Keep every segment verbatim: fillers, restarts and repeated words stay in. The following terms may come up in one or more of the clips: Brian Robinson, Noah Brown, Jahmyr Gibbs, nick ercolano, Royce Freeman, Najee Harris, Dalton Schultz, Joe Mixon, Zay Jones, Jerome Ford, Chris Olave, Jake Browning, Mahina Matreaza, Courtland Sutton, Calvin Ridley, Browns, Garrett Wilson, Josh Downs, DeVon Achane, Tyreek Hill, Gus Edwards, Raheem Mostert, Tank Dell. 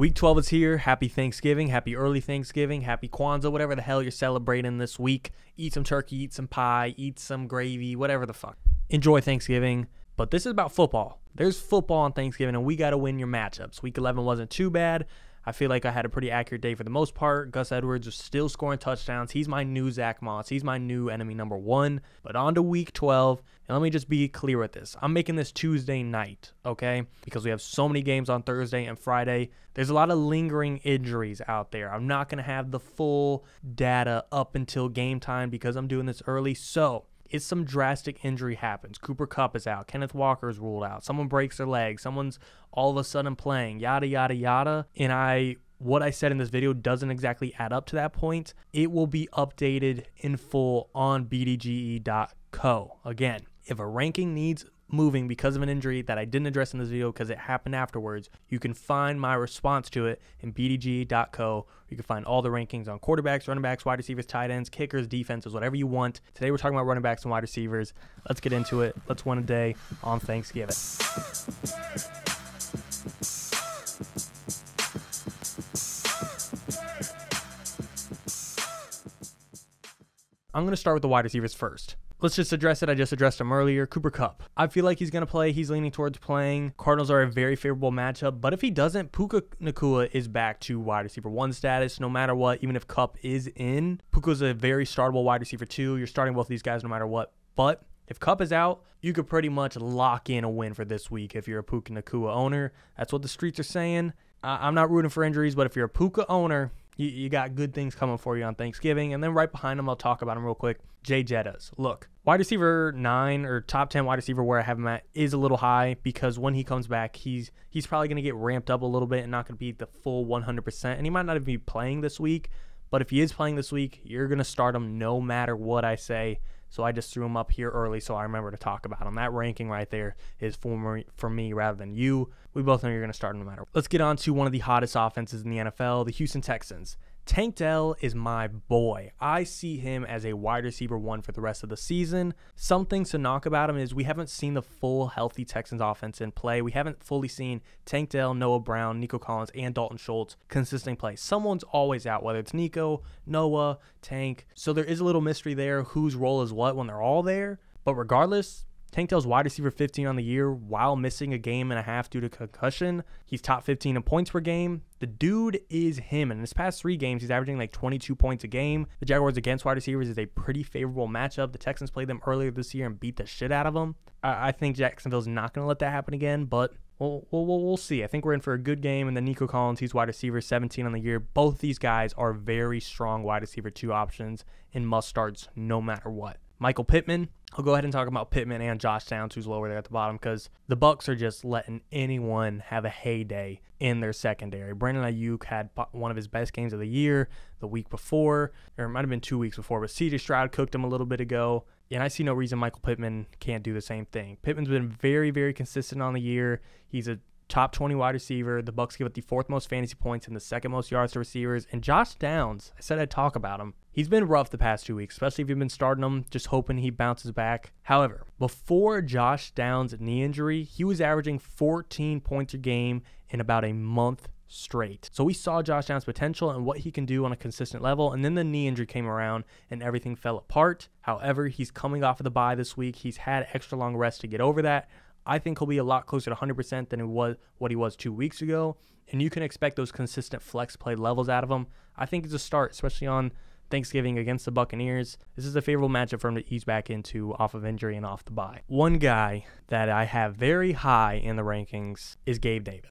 Week twelve is here. Happy Thanksgiving. Happy early Thanksgiving. Happy Kwanzaa. Whatever the hell you're celebrating this week. Eat some turkey. Eat some pie. Eat some gravy. Whatever the fuck. Enjoy Thanksgiving. But this is about football. There's football on Thanksgiving, and we got to win your matchups. Week eleven wasn't too bad. I feel like I had a pretty accurate day for the most part. Gus Edwards was still scoring touchdowns. He's my new Zach Moss. He's my new enemy number one. But on to week twelve. And let me just be clear with this. I'm making this Tuesday night, okay? Because we have so many games on Thursday and Friday. There's a lot of lingering injuries out there. I'm not going to have the full data up until game time because I'm doing this early. So if some drastic injury happens, Cooper Kupp is out, Kenneth Walker is ruled out, someone breaks their leg, someone's all of a sudden playing, yada, yada, yada. And I, what I said in this video doesn't exactly add up to that point. It will be updated in full on B D G E dot co. Again, if a ranking needs moving because of an injury that I didn't address in this video because it happened afterwards, you can find my response to it in B D G E dot co. You can find all the rankings on quarterbacks, running backs, wide receivers, tight ends, kickers, defenses, whatever you want. Today we're talking about running backs and wide receivers. Let's get into it. Let's win a day on Thanksgiving. I'm going to start with the wide receivers first. Let's just address it. I just addressed him earlier. Cooper Kupp. I feel like he's going to play. He's leaning towards playing. Cardinals are a very favorable matchup, but if he doesn't, Puka Nacua is back to wide receiver one status no matter what. Even if Kupp is in, Puka's a very startable wide receiver two. You're starting both of these guys no matter what, but if Kupp is out, you could pretty much lock in a win for this week if you're a Puka Nacua owner. That's what the streets are saying. Uh, I'm not rooting for injuries, but if you're a Puka owner, you, you got good things coming for you on Thanksgiving. And then right behind him, I'll talk about him real quick. Jay Jettas. Look, wide receiver nine or top ten wide receiver where I have him at is a little high because when he comes back, he's he's probably going to get ramped up a little bit and not going to be the full one hundred percent. And he might not even be playing this week. But if he is playing this week, you're going to start him no matter what I say. So I just threw him up here early so I remember to talk about him. That ranking right there is for, for me rather than you. We both know you're going to start him no matter what. Let's get on to one of the hottest offenses in the N F L, the Houston Texans. Tank Dell is my boy. I see him as a wide receiver one for the rest of the season. Some things to knock about him is we haven't seen the full healthy Texans offense in play. We haven't fully seen Tank Dell, Noah Brown, Nico Collins, and Dalton Schultz consistent play. Someone's always out, whether it's Nico, Noah, Tank. So there is a little mystery there whose role is what when they're all there. But regardless, Tank Dell's wide receiver fifteen on the year while missing a game and a half due to concussion. He's top fifteen in points per game. The dude is him. And in his past three games, he's averaging like twenty-two points a game. The Jaguars against wide receivers is a pretty favorable matchup. The Texans played them earlier this year and beat the shit out of them. I, I think Jacksonville's not going to let that happen again, but we'll, we'll, we'll see. I think we're in for a good game. And then Nico Collins, he's wide receiver seventeen on the year. Both these guys are very strong wide receiver two options and must-starts no matter what. Michael Pittman. I'll go ahead and talk about Pittman and Josh Downs, who's lower there at the bottom, because the Bucs are just letting anyone have a heyday in their secondary. Brandon Ayuk had one of his best games of the year the week before, or it might have been two weeks before, but C J Stroud cooked him a little bit ago. And I see no reason Michael Pittman can't do the same thing. Pittman's been very, very consistent on the year. He's a top twenty wide receiver. The Bucs give up the fourth most fantasy points and the second most yards to receivers. And Josh Downs, I said I'd talk about him. He's been rough the past two weeks, especially if you've been starting him, just hoping he bounces back. However, before Josh Downs' knee injury, he was averaging fourteen points a game in about a month straight. So we saw Josh Downs' potential and what he can do on a consistent level, and then the knee injury came around and everything fell apart. However, he's coming off of the bye this week. He's had extra long rest to get over that. I think he'll be a lot closer to one hundred percent than he was what he was two weeks ago, and you can expect those consistent flex play levels out of him. I think it's a start, especially on Thanksgiving against the Buccaneers. This is a favorable matchup for him to ease back into off of injury and off the bye. One guy that I have very high in the rankings is Gabe Davis.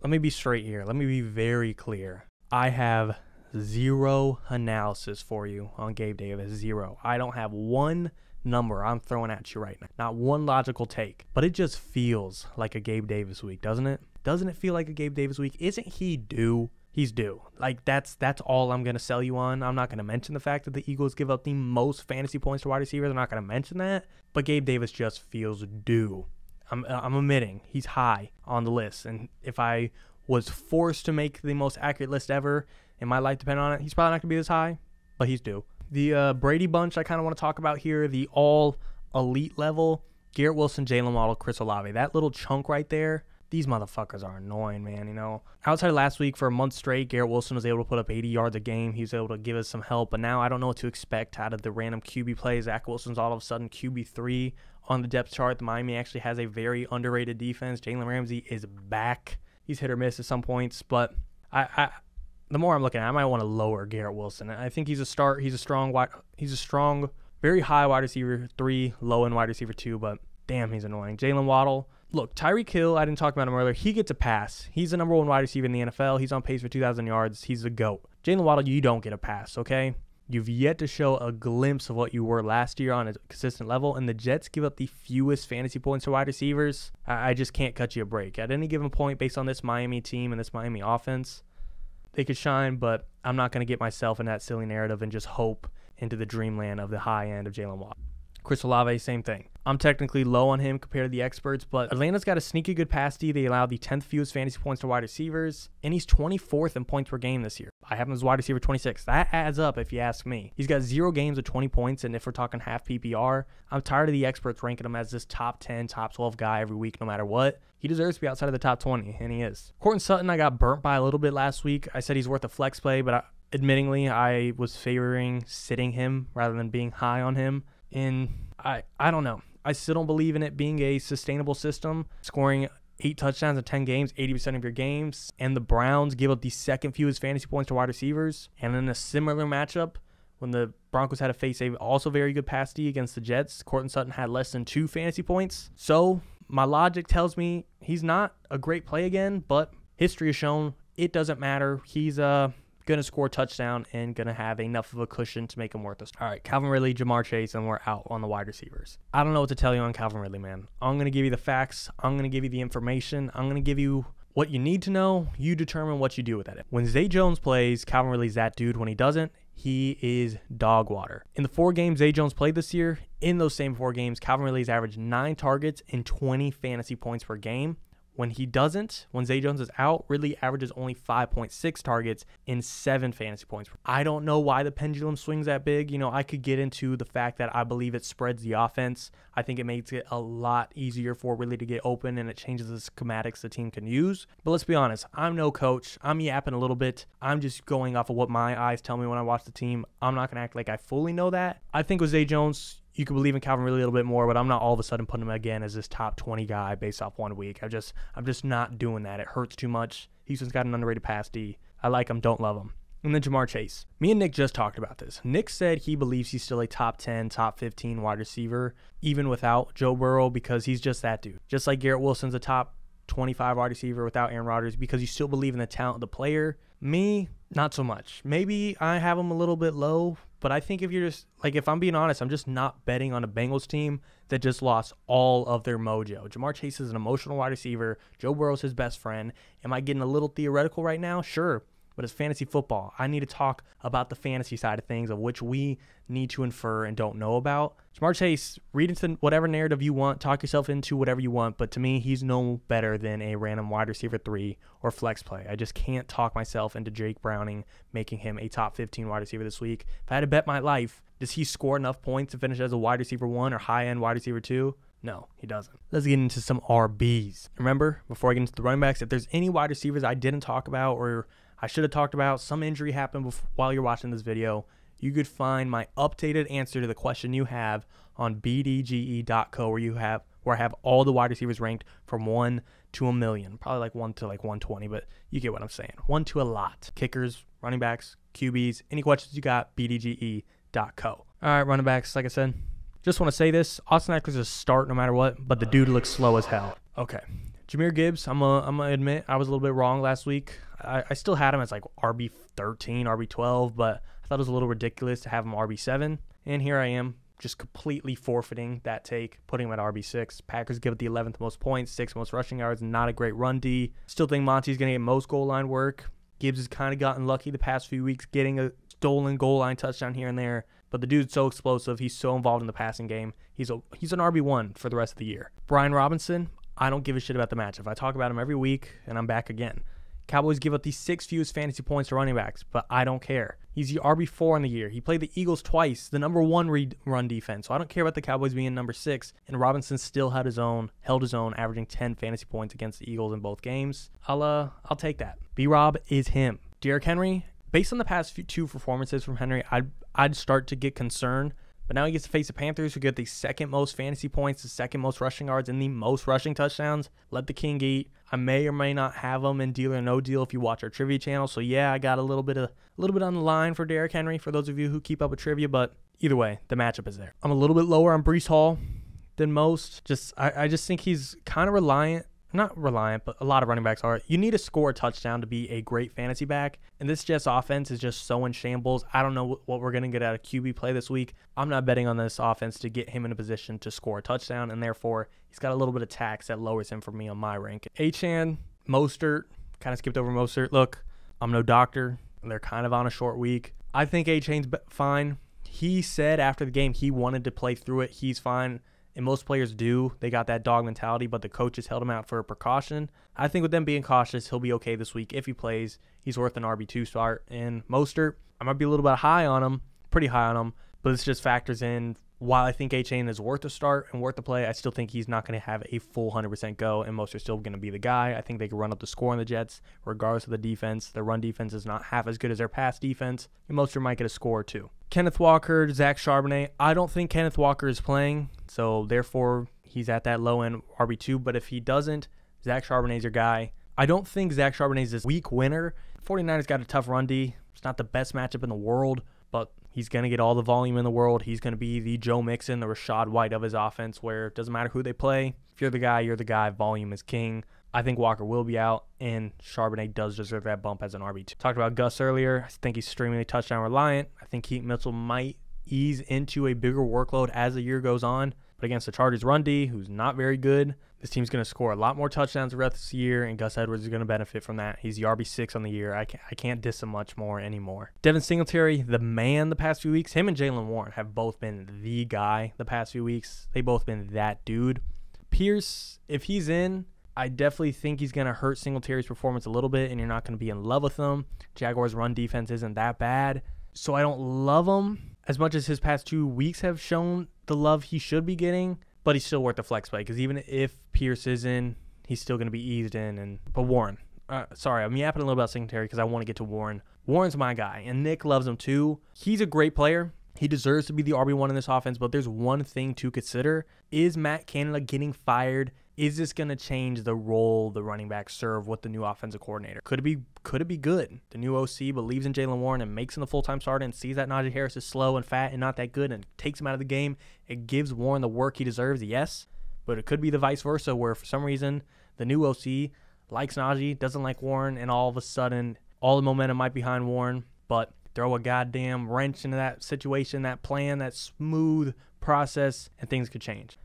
Let me be straight here. Let me be very clear. I have zero analysis for you on Gabe Davis. Zero. I don't have one number I'm throwing at you right now. Not one logical take. But it just feels like a Gabe Davis week, doesn't it? Doesn't it feel like a Gabe Davis week? Isn't he due? He's due. Like, that's that's all I'm going to sell you on. I'm not going to mention the fact that the Eagles give up the most fantasy points to wide receivers. I'm not going to mention that. But Gabe Davis just feels due. I'm, I'm admitting he's high on the list. And if I was forced to make the most accurate list ever and my life depended on it, he's probably not going to be this high, but he's due. The uh, Brady bunch I kind of want to talk about here, the all elite level, Garrett Wilson, Jaylen Waddle, Chris Olave. That little chunk right there. These motherfuckers are annoying, man, you know. Outside of last week, for a month straight, Garrett Wilson was able to put up eighty yards a game. He was able to give us some help, but now I don't know what to expect out of the random Q B plays. Zach Wilson's all of a sudden Q B three on the depth chart. The Miami actually has a very underrated defense. Jalen Ramsey is back. He's hit or miss at some points, but I, I the more I'm looking at it, I might want to lower Garrett Wilson. I think he's a start. He's a strong wide, he's a strong, very high wide receiver three, low end wide receiver two, but damn, he's annoying. Jaylen Waddle. Look, Tyreek Hill, I didn't talk about him earlier. He gets a pass. He's the number one wide receiver in the N F L. He's on pace for two thousand yards. He's the GOAT. Jaylen Waddle, you don't get a pass, okay? You've yet to show a glimpse of what you were last year on a consistent level, and the Jets give up the fewest fantasy points to wide receivers. I, I just can't cut you a break. At any given point, based on this Miami team and this Miami offense, they could shine, but I'm not going to get myself in that silly narrative and just hope into the dreamland of the high end of Jaylen Waddle. Chris Olave, same thing. I'm technically low on him compared to the experts, but Atlanta's got a sneaky good pass D. They allow the tenth fewest fantasy points to wide receivers, and he's twenty-fourth in points per game this year. I have him as wide receiver twenty-six. That adds up if you ask me. He's got zero games of twenty points, and if we're talking half P P R, I'm tired of the experts ranking him as this top ten, top twelve guy every week no matter what. He deserves to be outside of the top twenty, and he is. Courtland Sutton, I got burnt by a little bit last week. I said he's worth a flex play, but I, admittingly, I was favoring sitting him rather than being high on him. And I, I don't know. I still don't believe in it being a sustainable system. Scoring eight touchdowns in ten games, eighty percent of your games. And the Browns give up the second fewest fantasy points to wide receivers. And in a similar matchup, when the Broncos had to face a also very good pass D against the Jets, Courtland Sutton had less than two fantasy points. So my logic tells me he's not a great play again, but history has shown it doesn't matter. He's uh, going to score a touchdown and going to have enough of a cushion to make him worth it. All right, Calvin Ridley, Ja'Marr Chase, and we're out on the wide receivers. I don't know what to tell you on Calvin Ridley, man. I'm going to give you the facts. I'm going to give you the information. I'm going to give you what you need to know. You determine what you do with that. When Zay Jones plays, Calvin Ridley's that dude. When he doesn't, he is dog water. In the four games Zay Jones played this year, in those same four games, Calvin Ridley's averaged nine targets and twenty fantasy points per game. When he doesn't, when Zay Jones is out, Ridley averages only five point six targets and seven fantasy points. I don't know why the pendulum swings that big. You know, I could get into the fact that I believe it spreads the offense. I think it makes it a lot easier for Ridley to get open, and it changes the schematics the team can use. But let's be honest, I'm no coach. I'm yapping a little bit. I'm just going off of what my eyes tell me when I watch the team. I'm not going to act like I fully know that. I think with Zay Jones, you can believe in Calvin Ridley a little bit more, but I'm not all of a sudden putting him again as this top twenty guy based off one week. I just, I'm just not doing that. It hurts too much. Houston's got an underrated pass D. I like him, don't love him. And then Ja'Marr Chase. Me and Nick just talked about this. Nick said he believes he's still a top ten, top fifteen wide receiver, even without Joe Burrow, because he's just that dude. Just like Garrett Wilson's a top twenty-five wide receiver without Aaron Rodgers, because you still believe in the talent of the player. Me, not so much. Maybe I have him a little bit low, but I think if you're just, like, if I'm being honest, I'm just not betting on a Bengals team that just lost all of their mojo. Ja'Marr Chase is an emotional wide receiver. Joe Burrow's his best friend. Am I getting a little theoretical right now? Sure, but it's fantasy football. I need to talk about the fantasy side of things, of which we need to infer and don't know about. Ja'Marr Chase, read into whatever narrative you want. Talk yourself into whatever you want. But to me, he's no better than a random wide receiver three or flex play. I just can't talk myself into Jake Browning making him a top fifteen wide receiver this week. If I had to bet my life, does he score enough points to finish as a wide receiver one or high-end wide receiver two? No, he doesn't. Let's get into some R Bs. Remember, before I get into the running backs, if there's any wide receivers I didn't talk about or I should have talked about, some injury happened before, while you're watching this video, you could find my updated answer to the question you have on B D G E dot co, where you have where I have all the wide receivers ranked from one to a million, probably like one to like one twenty, but you get what I'm saying. One to a lot. Kickers, running backs, Q Bs, any questions you got, B D G E dot co. All right, running backs, like I said, just want to say this: Austin Eckler's a start no matter what, but the dude looks slow as hell. Okay. Jahmyr Gibbs, I'm gonna I'm admit I was a little bit wrong last week. I, I still had him as like R B thirteen, R B twelve, but I thought it was a little ridiculous to have him R B seven. And here I am, just completely forfeiting that take, putting him at R B six. Packers give it the eleventh most points, sixth most rushing yards, not a great run D. Still think Monty's gonna get most goal line work. Gibbs has kind of gotten lucky the past few weeks, getting a stolen goal line touchdown here and there. But the dude's so explosive, he's so involved in the passing game. He's a, he's an R B one for the rest of the year. Brian Robinson, I don't give a shit about the matchup. I talk about him every week, and I'm back again. Cowboys give up the sixth fewest fantasy points to running backs, but I don't care. He's the R B four in the year. He played the Eagles twice, the number one read run defense, so I don't care about the Cowboys being number six, and Robinson still had his own, held his own, averaging ten fantasy points against the Eagles in both games. I'll, uh, I'll take that. B-Rob is him. Derrick Henry, based on the past few, two performances from Henry, I'd, I'd start to get concerned, but now he gets to face the Panthers, who get the second most fantasy points, the second most rushing yards, and the most rushing touchdowns. Let the king eat. I may or may not have him in Deal or No Deal if you watch our trivia channel. So yeah, I got a little bit of a little bit on the line for Derrick Henry for those of you who keep up with trivia. But either way, the matchup is there. I'm a little bit lower on Breece Hall than most. Just I, I just think he's kind of reliant. Not reliant, but a lot of running backs are. You need to score a touchdown to be a great fantasy back. And this Jets offense is just so in shambles. I don't know what we're going to get out of Q B play this week. I'm not betting on this offense to get him in a position to score a touchdown. And therefore, he's got a little bit of tax that lowers him for me on my rank. Achane, Mostert, kind of skipped over Mostert. Look, I'm no doctor. They're kind of on a short week. I think Achane's fine. He said after the game he wanted to play through it. He's fine. And most players do. They got that dog mentality, but the coaches held him out for a precaution. I think with them being cautious, he'll be okay this week. If he plays, he's worth an R B two start. And Mostert, I might be a little bit high on him, pretty high on him, but this just factors in. While I think Achane is worth a start and worth a play, I still think he's not going to have a full one hundred percent go, and Mostert's still going to be the guy. I think they can run up the score on the Jets, regardless of the defense. Their run defense is not half as good as their pass defense, and Mostert might get a score or two. Kenneth Walker, Zach Charbonnet. I don't think Kenneth Walker is playing, so therefore he's at that low-end R B two, but if he doesn't, Zach Charbonnet's your guy. I don't think Zach Charbonnet's this week winner. forty-niners got a tough run D. It's not the best matchup in the world, but he's going to get all the volume in the world. He's going to be the Joe Mixon, the Rashad White of his offense, where it doesn't matter who they play. If you're the guy, you're the guy. Volume is king. I think Walker will be out, and Charbonnet does deserve that bump as an R B two. Talked about Gus earlier. I think he's extremely touchdown reliant. I think Keaton Mitchell might ease into a bigger workload as the year goes on. But against the Chargers run D, who's not very good, this team's going to score a lot more touchdowns the rest of this year, and Gus Edwards is going to benefit from that. He's the R B six on the year. I can't, I can't diss him much more anymore. Devin Singletary, the man the past few weeks. Him and Jaylen Warren have both been the guy the past few weeks. They've both been that dude. Pierce, if he's in, I definitely think he's going to hurt Singletary's performance a little bit, and you're not going to be in love with him. Jaguars' run defense isn't that bad, so I don't love him as much as his past two weeks have shown the love he should be getting, but he's still worth the flex play because even if Pierce is in, he's still going to be eased in. And But Warren, uh, sorry, I'm yapping a little about Singletary because I want to get to Warren. Warren's my guy, and Nick loves him too. He's a great player. He deserves to be the R B one in this offense, but there's one thing to consider. Is Matt Canada getting fired? Is this going to change the role the running backs serve with the new offensive coordinator? Could it be could it be good? The new O C believes in Jaylen Warren and makes him the full-time starter and sees that Najee Harris is slow and fat and not that good and takes him out of the game. It gives Warren the work he deserves, yes, but it could be the vice versa where for some reason the new O C likes Najee, doesn't like Warren, and all of a sudden all the momentum might be behind Warren, but throw a goddamn wrench into that situation, that plan, that smooth process, and things could change.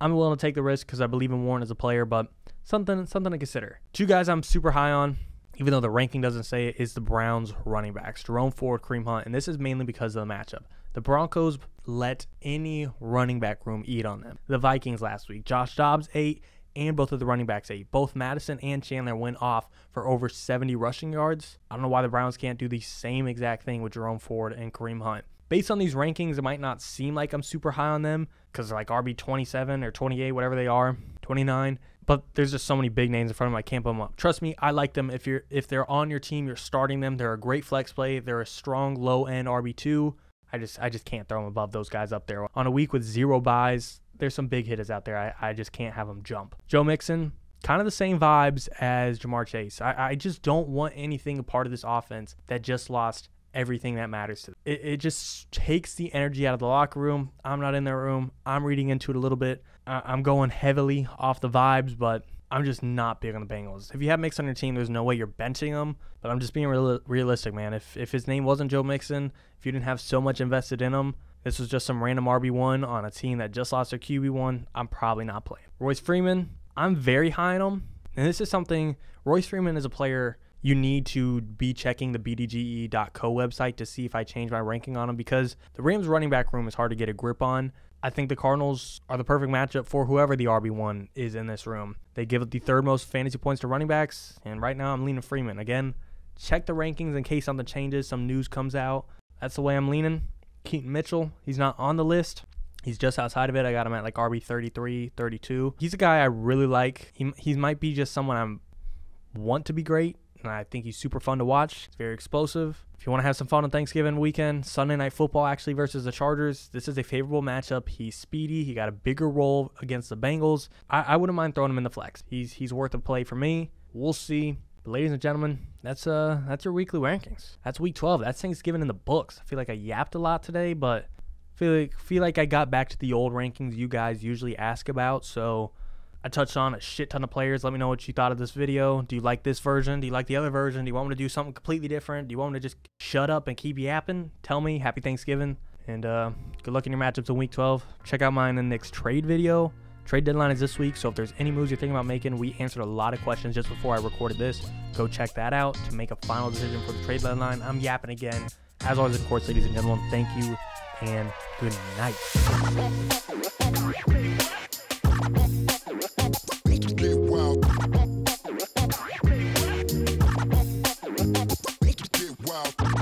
I'm willing to take the risk because I believe in Warren as a player, but something something to consider. Two guys I'm super high on, even though the ranking doesn't say it, is the Browns running backs, Jerome Ford, Kareem Hunt, and this is mainly because of the matchup. The Broncos let any running back room eat on them. The Vikings last week, Josh Dobbs ate, and both of the running backs ate. Both Madison and Chandler went off for over seventy rushing yards. I don't know why the Browns can't do the same exact thing with Jerome Ford and Kareem Hunt. Based on these rankings, it might not seem like I'm super high on them because they're like R B twenty-seven or twenty-eight, whatever they are, twenty-nine. But there's just so many big names in front of them. I can't put them up. Trust me, I like them. If you're if they're on your team, you're starting them. They're a great flex play. They're a strong low-end R B two. I just I just can't throw them above those guys up there. On a week with zero buys, there's some big hitters out there. I, I just can't have them jump. Joe Mixon, kind of the same vibes as Ja'Marr Chase. I, I just don't want anything a part of this offense that just lost everything that matters to them. It, it just takes the energy out of the locker room. I'm not in their room. I'm reading into it a little bit. I, I'm going heavily off the vibes, but I'm just not big on the Bengals. If you have Mixon on your team, there's no way you're benching him, but I'm just being real, realistic, man. If, if his name wasn't Joe Mixon, if you didn't have so much invested in him, this was just some random R B one on a team that just lost their Q B one, I'm probably not playing. Royce Freeman, I'm very high on him, and this is something, Royce Freeman is a player you need to be checking the B D G E dot co website to see if I change my ranking on him because the Rams running back room is hard to get a grip on. I think the Cardinals are the perfect matchup for whoever the R B one is in this room. They give up the third most fantasy points to running backs, and right now I'm leaning Freeman. Again, check the rankings in case something changes, some news comes out. That's the way I'm leaning. Keaton Mitchell, he's not on the list. He's just outside of it. I got him at like R B thirty-three, thirty-two. He's a guy I really like. He, he might be just someone I want to be great, and I think he's super fun to watch. He's very explosive. If you want to have some fun on Thanksgiving weekend, Sunday Night Football actually versus the Chargers, this is a favorable matchup. He's speedy. He got a bigger role against the Bengals. I, I wouldn't mind throwing him in the flex. He's he's worth a play for me. We'll see. But ladies and gentlemen, that's uh that's your weekly rankings. That's week twelve. That's Thanksgiving in the books. I feel like I yapped a lot today, but feel like feel like I got back to the old rankings you guys usually ask about. So I touched on a shit ton of players. Let me know what you thought of this video. Do you like this version? Do you like the other version? Do you want me to do something completely different? Do you want me to just shut up and keep yapping? Tell me. Happy Thanksgiving. And uh, good luck in your matchups in week twelve. Check out mine in the next trade video. Trade deadline is this week, so if there's any moves you're thinking about making, we answered a lot of questions just before I recorded this. Go check that out to make a final decision for the trade deadline. I'm yapping again. As always, of course, ladies and gentlemen, thank you and good night. Wow.